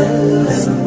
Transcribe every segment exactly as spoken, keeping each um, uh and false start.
وسلم.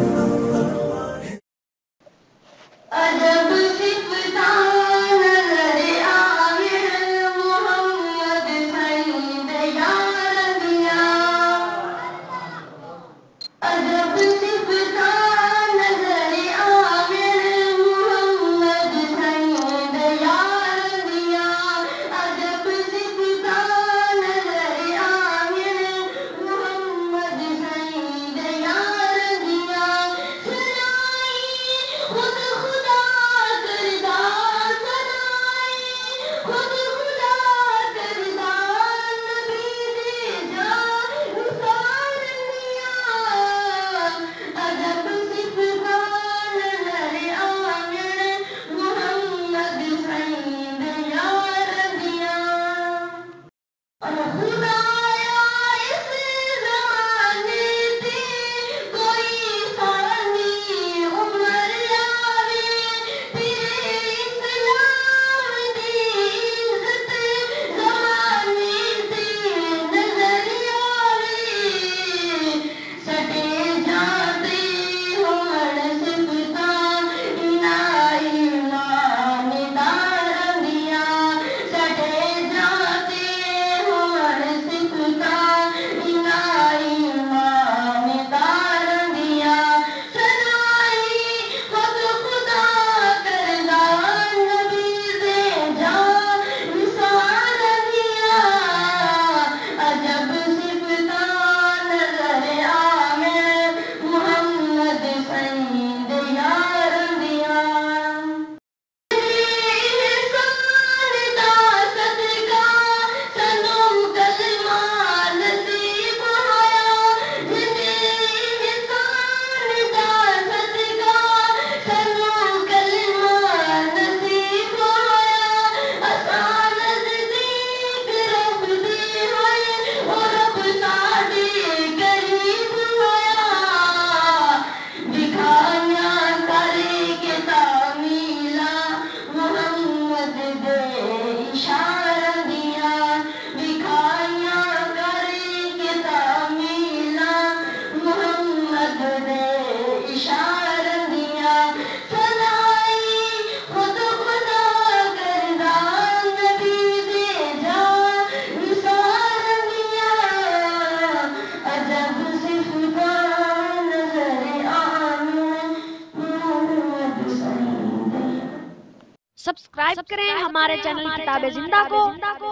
Subscribe करें हमारे channel किताबे जिंदा को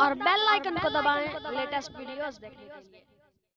और बेल आइकन को दबाएं लेटेस्ट वीडियोस देखने के लिए।